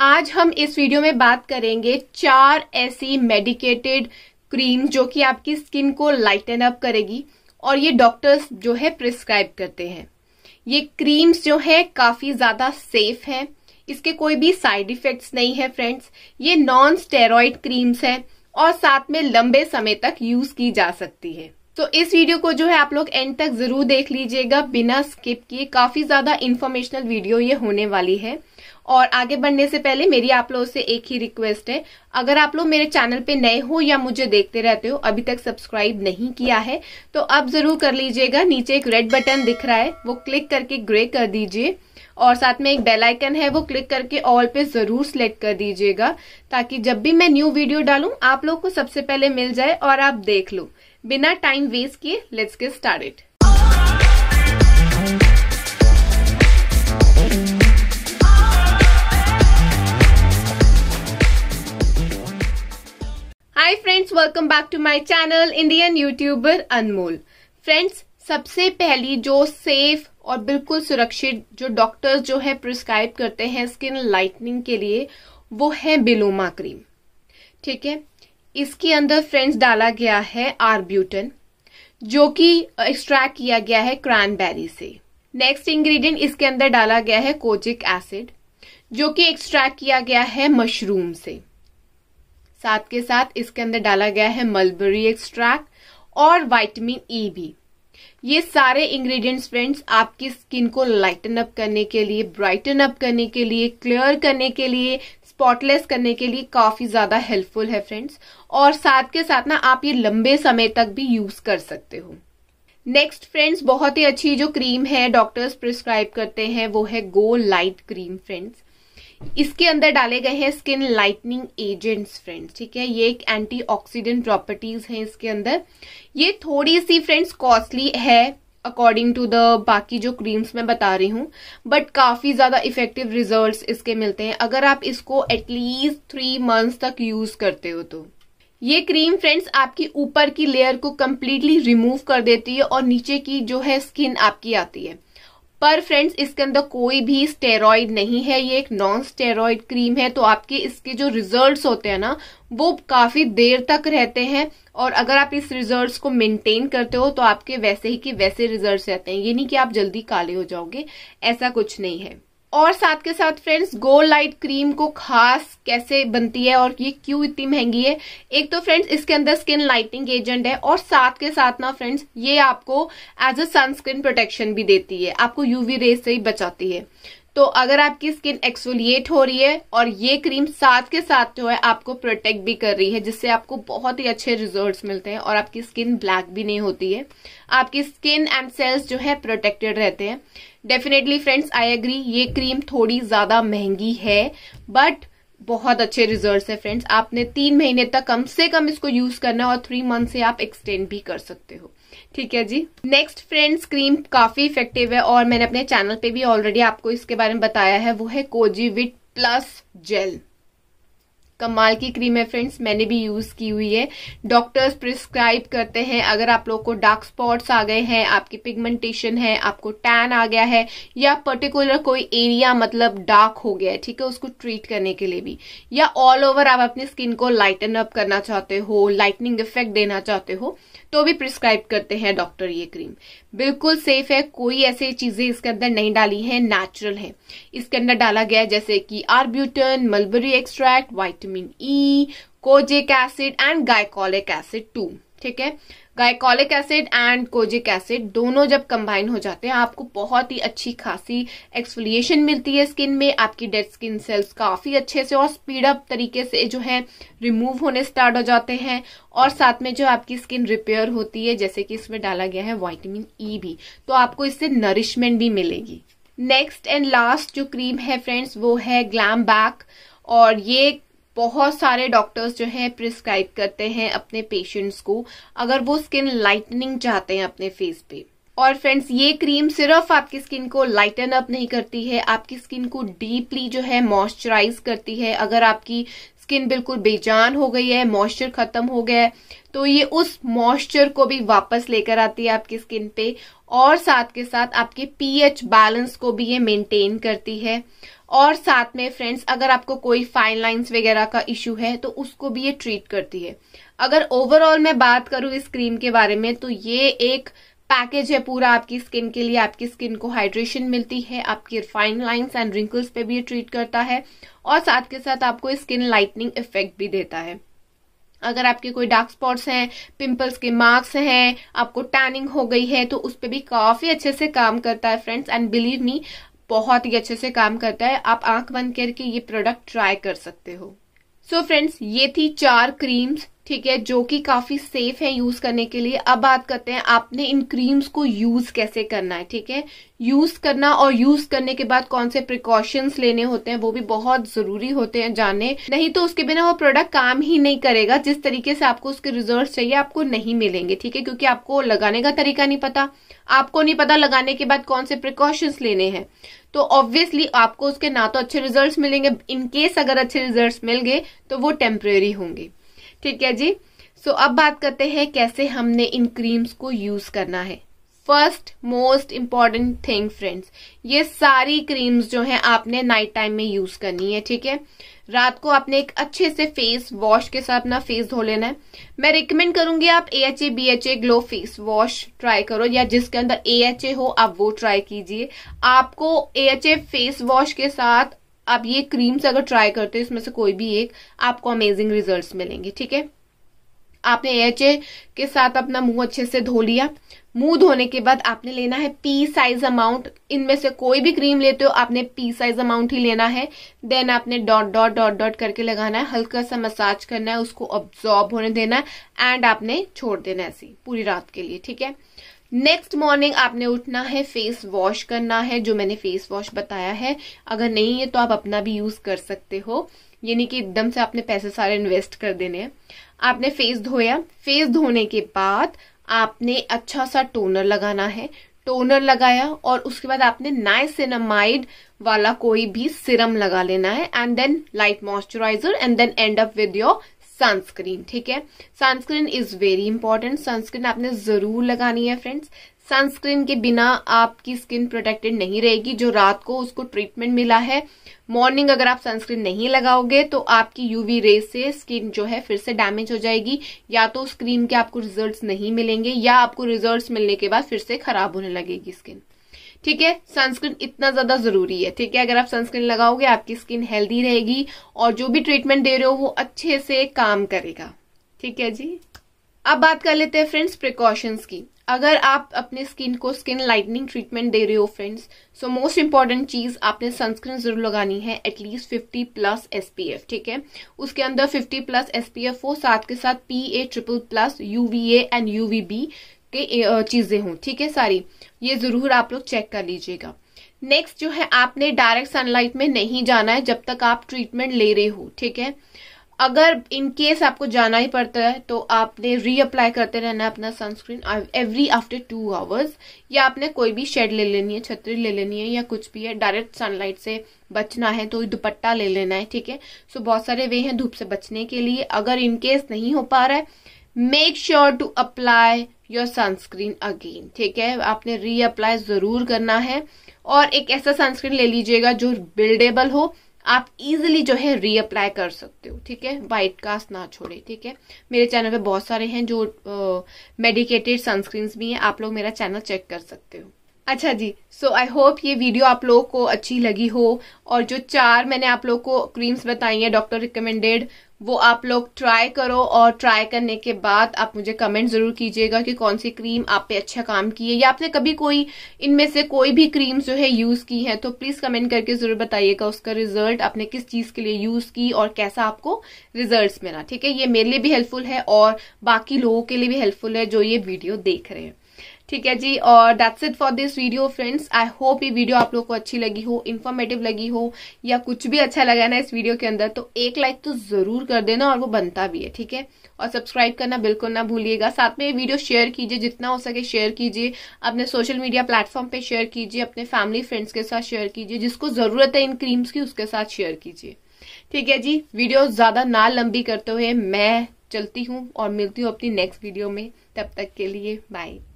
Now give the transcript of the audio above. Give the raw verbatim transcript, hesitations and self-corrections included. आज हम इस वीडियो में बात करेंगे चार ऐसी मेडिकेटेड क्रीम जो कि आपकी स्किन को लाइटन अप करेगी और ये डॉक्टर्स जो है प्रिस्क्राइब करते हैं। ये क्रीम्स जो है काफी ज्यादा सेफ हैं, इसके कोई भी साइड इफेक्ट्स नहीं है फ्रेंड्स। ये नॉन स्टेरॉइड क्रीम्स हैं और साथ में लंबे समय तक यूज की जा सकती है। तो इस वीडियो को जो है आप लोग एंड तक जरूर देख लीजिएगा बिना स्किप किए, काफी ज्यादा इन्फॉर्मेशनल वीडियो ये होने वाली है। और आगे बढ़ने से पहले मेरी आप लोगों से एक ही रिक्वेस्ट है, अगर आप लोग मेरे चैनल पे नए हो या मुझे देखते रहते हो अभी तक सब्सक्राइब नहीं किया है तो अब जरूर कर लीजिएगा। नीचे एक रेड बटन दिख रहा है, वो क्लिक करके ग्रे कर दीजिए और साथ में एक बेल आइकन है, वो क्लिक करके ऑल पे जरूर सिलेक्ट कर दीजिएगा ताकि जब भी मैं न्यू वीडियो डालूं आप लोग को सबसे पहले मिल जाए और आप देख लो। बिना टाइम वेस्ट किए let's get started. Hi friends, welcome back to my channel Indian YouTuber Anmol. Friends, सबसे पहली जो सेफ और बिल्कुल सुरक्षित जो डॉक्टर्स जो है प्रिस्क्राइब करते हैं स्किन लाइटनिंग के लिए वो है बिलोमा क्रीम, ठीक है। इसके अंदर फ्रेंड्स डाला गया है आर्ब्यूटन जो कि एक्सट्रैक्ट किया गया है क्रैनबेरी से। नेक्स्ट इंग्रेडिएंट इसके अंदर डाला गया है कोजिक एसिड जो कि एक्सट्रैक्ट किया गया है मशरूम से। साथ के साथ इसके अंदर डाला गया है मलबरी एक्सट्रैक्ट और विटामिन ई भी। ये सारे इंग्रेडिएंट्स फ्रेंड्स आपकी स्किन को लाइटन अप करने के लिए, ब्राइटन अप करने के लिए, क्लियर करने के लिए, स्पॉटलेस करने के लिए काफी ज्यादा हेल्पफुल है फ्रेंड्स। और साथ के साथ ना आप ये लंबे समय तक भी यूज कर सकते हो। नेक्स्ट फ्रेंड्स, बहुत ही अच्छी जो क्रीम है डॉक्टर्स प्रिस्क्राइब करते हैं वो है गो लाइट क्रीम फ्रेंड्स। इसके अंदर डाले गए हैं स्किन लाइटनिंग एजेंट्स फ्रेंड्स, ठीक है। ये एक एंटीऑक्सीडेंट प्रॉपर्टीज हैं इसके अंदर। ये थोड़ी सी फ्रेंड्स कॉस्टली है अकॉर्डिंग टू द बाकी जो क्रीम्स मैं बता रही हूँ, बट काफी ज्यादा इफेक्टिव रिजल्ट्स इसके मिलते हैं अगर आप इसको एटलीस्ट थ्री मंथ्स तक यूज करते हो तो। ये क्रीम फ्रेंड्स आपकी ऊपर की लेयर को कम्प्लीटली रिमूव कर देती है और नीचे की जो है स्किन आपकी आती है। पर फ्रेंड्स इसके अंदर कोई भी स्टेरॉइड नहीं है, ये एक नॉन स्टेरॉइड क्रीम है तो आपके इसके जो रिजल्ट्स होते हैं ना वो काफी देर तक रहते हैं। और अगर आप इस रिजल्ट्स को मेंटेन करते हो तो आपके वैसे ही के वैसे रिजल्ट्स रहते हैं, ये नहीं कि आप जल्दी काले हो जाओगे, ऐसा कुछ नहीं है। और साथ के साथ फ्रेंड्स गो लाइट क्रीम को खास कैसे बनती है और ये क्यों इतनी महंगी है, एक तो फ्रेंड्स इसके अंदर स्किन लाइटनिंग एजेंट है और साथ के साथ ना फ्रेंड्स ये आपको एज अ सनस्क्रीन प्रोटेक्शन भी देती है, आपको यूवी रेज से ही बचाती है। तो अगर आपकी स्किन एक्सफोलिएट हो रही है और ये क्रीम साथ के साथ जो है आपको प्रोटेक्ट भी कर रही है जिससे आपको बहुत ही अच्छे रिजल्ट्स मिलते हैं और आपकी स्किन ब्लैक भी नहीं होती है, आपकी स्किन एंड सेल्स जो है प्रोटेक्टेड रहते हैं। डेफिनेटली फ्रेंड्स आई एग्री, ये क्रीम थोड़ी ज्यादा महंगी है बट बहुत अच्छे रिजल्ट्स है फ्रेंड्स। आपने तीन महीने तक कम से कम इसको यूज करना है और थ्री मंथ से आप एक्सटेंड भी कर सकते हो, ठीक है जी। नेक्स्ट फ्रेंड्स क्रीम काफी इफेक्टिव है और मैंने अपने चैनल पे भी ऑलरेडी आपको इसके बारे में बताया है, वो है कोजिविट प्लस जेल। कमाल की क्रीम है फ्रेंड्स, मैंने भी यूज की हुई है। डॉक्टर्स प्रिस्क्राइब करते हैं अगर आप लोग को डार्क स्पॉट्स आ गए हैं, आपकी पिगमेंटेशन है, आपको टैन आ गया है या पर्टिकुलर कोई एरिया मतलब डार्क हो गया है, ठीक है, उसको ट्रीट करने के लिए भी, या ऑल ओवर आप अपनी स्किन को लाइटन अप करना चाहते हो, लाइटनिंग इफेक्ट देना चाहते हो तो भी प्रिस्क्राइब करते हैं डॉक्टर। ये क्रीम बिल्कुल सेफ है, कोई ऐसी चीजें इसके अंदर नहीं डाली हैं, नेचुरल है। इसके अंदर डाला गया है जैसे कि arbutin, mulberry extract, vitamin E, kojic acid and glycolic acid too, ठीक है। Glycolic acid and kojic acid दोनों जब कंबाइन हो जाते हैं आपको बहुत ही अच्छी खासी एक्सफोलिएशन मिलती है स्किन में, आपकी डेड स्किन सेल्स काफी अच्छे से और स्पीड अप तरीके से जो है रिमूव होने स्टार्ट हो जाते हैं और साथ में जो आपकी स्किन रिपेयर होती है जैसे कि इसमें डाला गया है विटामिन ई भी, तो आपको इससे नरिशमेंट भी मिलेगी। नेक्स्ट एंड लास्ट जो क्रीम है फ्रेंड्स वो है ग्लैम बैक और ये बहुत सारे डॉक्टर्स जो हैं प्रिस्क्राइब करते हैं अपने पेशेंट्स को अगर वो स्किन लाइटनिंग चाहते हैं अपने फेस पे। और फ्रेंड्स ये क्रीम सिर्फ आपकी स्किन को लाइटन अप नहीं करती है, आपकी स्किन को डीपली जो है मॉइस्चराइज करती है। अगर आपकी स्किन बिल्कुल बेजान हो गई है, मॉइस्चर खत्म हो गया है तो ये उस मॉइस्चर को भी वापस लेकर आती है आपकी स्किन पे और साथ के साथ आपके पीएच बैलेंस को भी ये मेंटेन करती है। और साथ में फ्रेंड्स अगर आपको कोई फाइन लाइंस वगैरह का इश्यू है तो उसको भी ये ट्रीट करती है। अगर ओवरऑल मैं बात करूं इस क्रीम के बारे में तो ये एक पैकेज है पूरा आपकी स्किन के लिए। आपकी स्किन को हाइड्रेशन मिलती है, आपकी फाइन लाइंस एंड रिंकल्स पे भी ये ट्रीट करता है और साथ के साथ आपको स्किन लाइटनिंग इफेक्ट भी देता है। अगर आपके कोई डार्क स्पॉट्स हैं, पिंपल्स के मार्क्स हैं, आपको टैनिंग हो गई है तो उस पर भी काफी अच्छे से काम करता है फ्रेंड्स। एंड बिलीव मी बहुत ही अच्छे से काम करता है। आप आंख बंद करके ये प्रोडक्ट ट्राई कर सकते हो। सो फ्रेंड्स ये थी चार क्रीम्स, ठीक है, जो कि काफी सेफ है यूज करने के लिए। अब बात करते हैं आपने इन क्रीम्स को यूज कैसे करना है, ठीक है। यूज करना और यूज करने के बाद कौन से प्रिकॉशंस लेने होते हैं वो भी बहुत जरूरी होते हैं जानने, नहीं तो उसके बिना वो प्रोडक्ट काम ही नहीं करेगा। जिस तरीके से आपको उसके रिजल्ट्स चाहिए आपको नहीं मिलेंगे, ठीक है, क्योंकि आपको लगाने का तरीका नहीं पता, आपको नहीं पता लगाने के बाद कौन से प्रिकॉशंस लेने हैं। तो ऑब्वियसली आपको उसके ना तो अच्छे रिजल्ट्स मिलेंगे, इनकेस अगर अच्छे रिजल्ट्स मिल गए तो वो टेम्परेरी होंगे, ठीक है जी। सो so, अब बात करते हैं कैसे हमने इन क्रीम्स को यूज करना है। First most important thing friends, ये सारी क्रीम्स जो हैं आपने नाइट टाइम में यूज करनी है, ठीक है। रात को आपने एक अच्छे से फेस वॉश के साथ अपना फेस धो लेना है। मैं रिकमेंड करूंगी आप A H A B H A glow face wash try करो, या जिसके अंदर ए एच ए हो आप वो ट्राई कीजिए। आपको A H A face wash के साथ आप ये क्रीम्स अगर ट्राई करते हो इसमें से कोई भी एक, आपको अमेजिंग रिजल्ट्स मिलेंगे, ठीक है। आपने एचए के साथ अपना मुंह अच्छे से धो लिया। मुंह धोने के बाद आपने लेना है पी साइज अमाउंट, इनमें से कोई भी क्रीम लेते हो आपने पी साइज अमाउंट ही लेना है। देन आपने डॉट डॉट डॉट डॉट करके लगाना है, हल्का सा मसाज करना है, उसको अब्जॉर्ब होने देना है एंड आपने छोड़ देना है ऐसी पूरी रात के लिए, ठीक है। नेक्स्ट मॉर्निंग आपने उठना है, फेस वॉश करना है, जो मैंने फेस वॉश बताया है। अगर नहीं है तो आप अपना भी यूज कर सकते हो, यानी कि एकदम से आपने पैसे सारे इन्वेस्ट कर देने हैं। आपने फेस धोया, फेस धोने के बाद आपने अच्छा सा टोनर लगाना है। टोनर लगाया और उसके बाद आपने नाइसिनामाइड वाला कोई भी सीरम लगा लेना है and then light moisturiser and then end up with your sunscreen, ठीक है। Sunscreen is very important, sunscreen आपने जरूर लगानी है फ्रेंड्स। सनस्क्रीन के बिना आपकी स्किन प्रोटेक्टेड नहीं रहेगी। जो रात को उसको ट्रीटमेंट मिला है, मॉर्निंग अगर आप सनस्क्रीन नहीं लगाओगे तो आपकी यूवी रेज से स्किन जो है फिर से डैमेज हो जाएगी, या तो उस क्रीम के आपको रिजल्ट्स नहीं मिलेंगे या आपको रिजल्ट्स मिलने के बाद फिर से खराब होने लगेगी स्किन, ठीक है। सनस्क्रीन इतना ज्यादा जरूरी है, ठीक है। अगर आप सनस्क्रीन लगाओगे आपकी स्किन हेल्दी रहेगी और जो भी ट्रीटमेंट दे रहे हो वो अच्छे से काम करेगा, ठीक है जी। अब बात कर लेते हैं फ्रेंड्स प्रिकॉशंस की। अगर आप अपने स्किन को स्किन लाइटनिंग ट्रीटमेंट दे रहे हो फ्रेंड्स, सो मोस्ट इंपॉर्टेंट चीज आपने सनस्क्रीन जरूर लगानी है, at least fifty plus S P F, ठीक है। उसके अंदर fifty plus S P F हो, साथ के साथ P A triple plus UVA and UVB के चीजें हों, ठीक है। सारी ये जरूर आप लोग चेक कर लीजिएगा। नेक्स्ट जो है आपने डायरेक्ट सनलाइट में नहीं जाना है जब तक आप ट्रीटमेंट ले रहे हो, ठीक है। अगर इन केस आपको जाना ही पड़ता है तो आपने रीअप्लाई करते रहना है अपना sunscreen every after two hours, या आपने कोई भी शेड ले लेनी है, छतरी ले लेनी है, या कुछ भी है। डायरेक्ट सनलाइट से बचना है तो दुपट्टा ले लेना है, ठीक है। सो बहुत सारे वे हैं धूप से बचने के लिए। अगर इन केस नहीं हो पा रहा है, make sure to apply your sunscreen again, ठीक है। आपने रीअप्लाई जरूर करना है और एक ऐसा सनस्क्रीन ले लीजिएगा जो बिल्डेबल हो, आप इजिली जो है रीअप्लाई कर सकते हो, ठीक है। वाइट कास्ट ना छोड़े, ठीक है। मेरे चैनल पे बहुत सारे हैं जो मेडिकेटेड uh, सनस्क्रीन्स भी हैं, आप लोग मेरा चैनल चेक कर सकते हो। अच्छा जी, सो आई होप ये वीडियो आप लोगों को अच्छी लगी हो और जो चार मैंने आप लोगों को क्रीम्स बताई हैं डॉक्टर रिकमेंडेड वो आप लोग ट्राई करो और ट्राई करने के बाद आप मुझे कमेंट जरूर कीजिएगा कि कौन सी क्रीम आप पे अच्छा काम की है, या आपने कभी कोई इनमें से कोई भी क्रीम्स जो है यूज की है तो प्लीज कमेंट करके जरूर बताइएगा उसका रिजल्ट आपने किस चीज के लिए यूज की और कैसा आपको रिजल्ट मिला, ठीक है। ये मेरे लिए भी हेल्पफुल है और बाकी लोगों के लिए भी हेल्पफुल है जो ये वीडियो देख रहे हैं, ठीक है जी। और that's it for this video friends. I hope ये वीडियो आप लोगों को अच्छी लगी हो, इन्फॉर्मेटिव लगी हो, या कुछ भी अच्छा लगा ना इस वीडियो के अंदर तो एक लाइक तो जरूर कर देना और वो बनता भी है, ठीक है। और सब्सक्राइब करना बिल्कुल ना भूलिएगा। साथ में ये वीडियो शेयर कीजिए, जितना हो सके शेयर कीजिए, अपने सोशल मीडिया प्लेटफॉर्म पे शेयर कीजिए, अपने फैमिली फ्रेंड्स के साथ शेयर कीजिए, जिसको जरूरत है इन क्रीम्स की उसके साथ शेयर कीजिए, ठीक है जी। वीडियो ज्यादा ना लंबी करते हुए मैं चलती हूँ और मिलती हूँ अपनी नेक्स्ट वीडियो में। तब तक के लिए बाय।